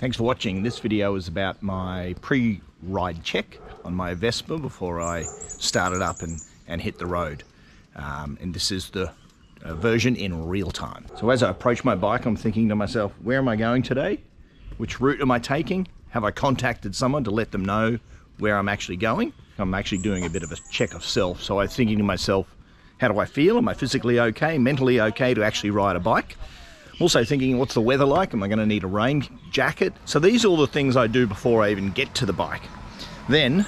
Thanks for watching. This video is about my pre-ride check on my Vespa before I started up and hit the road. And this is the version in real time. So as I approach my bike, I'm thinking to myself, where am I going today? Which route am I taking? Have I contacted someone to let them know where I'm actually going? I'm actually doing a bit of a check of self. So I'm thinking to myself, how do I feel? Am I physically okay, mentally okay to actually ride a bike? I'm also thinking, what's the weather like? Am I going to need a rain jacket? So these are all the things I do before I even get to the bike. Then,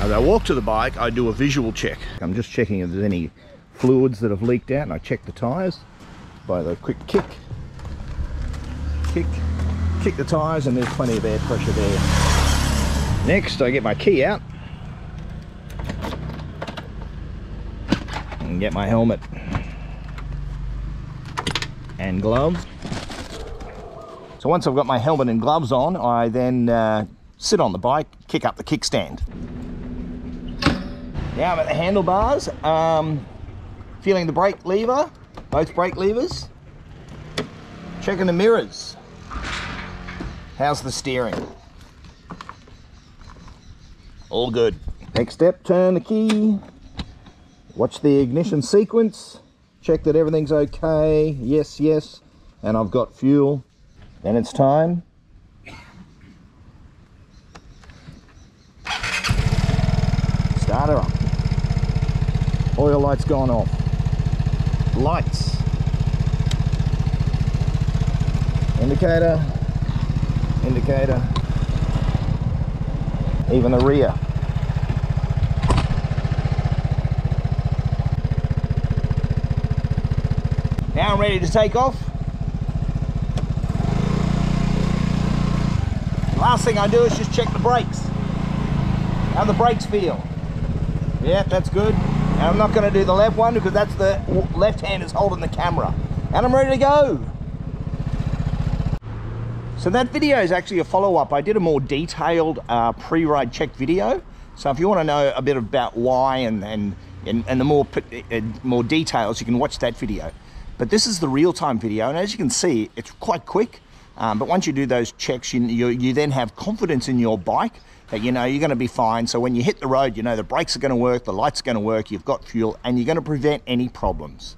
as I walk to the bike, I do a visual check. I'm just checking if there's any fluids that have leaked out, and I check the tires by the quick kick the tires, and there's plenty of air pressure there. Next, I get my key out and get my helmet and gloves. So once I've got my helmet and gloves on, I then sit on the bike, kick up the kickstand. Now I'm at the handlebars, feeling the brake lever, both brake levers, checking the mirrors. How's the steering? All good. Next step, turn the key, watch the ignition sequence, check that everything's okay, yes, yes, and I've got fuel. Then it's time. Start her up. Oil light's gone off. Lights. Indicator. Indicator. Even the rear. Now I'm ready to take off. Last thing I do is just check the brakes. How the brakes feel. Yeah, that's good. And I'm not going to do the left one because that's the left hand is holding the camera. And I'm ready to go. So that video is actually a follow-up. I did a more detailed pre-ride check video. So if you want to know a bit about why and the more details, you can watch that video. But this is the real-time video, and as you can see, it's quite quick. But once you do those checks, you then have confidence in your bike that you know you're going to be fine. So when you hit the road, you know the brakes are going to work, the lights are going to work, you've got fuel, and you're going to prevent any problems.